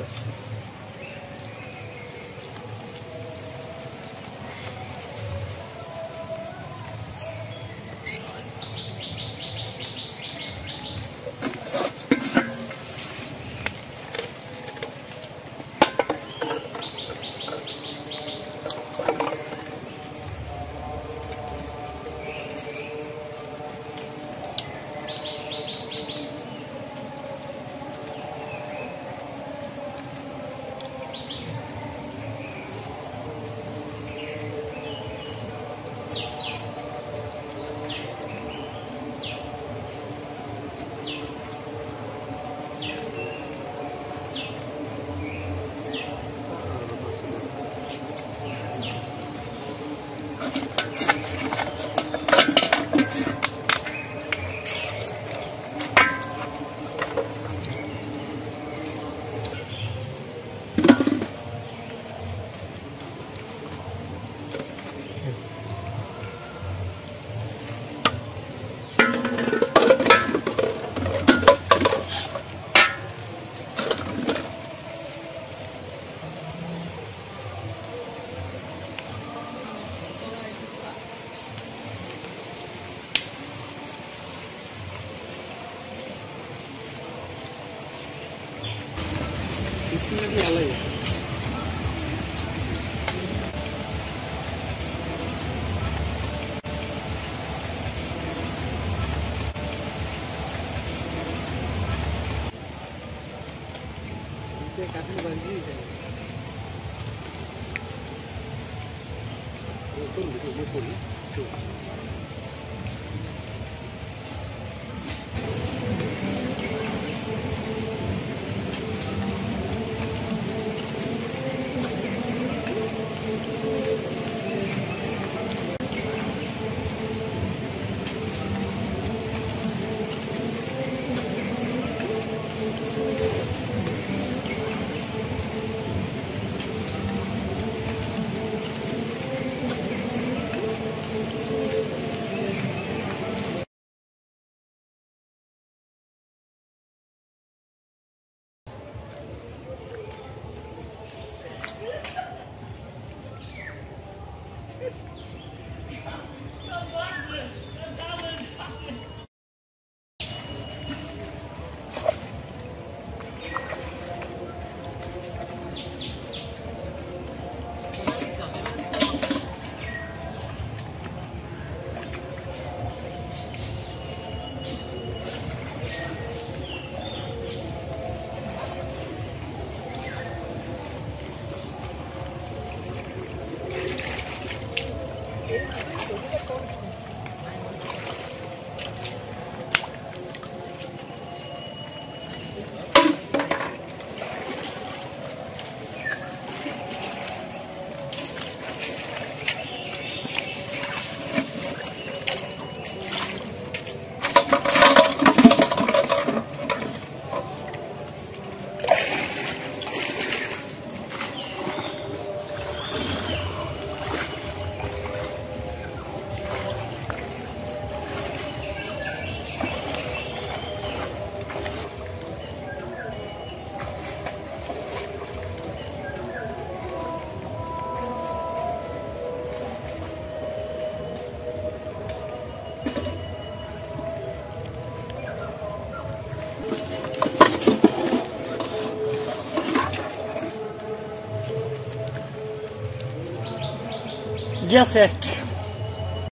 process. It's going to be LA. Yes, sir.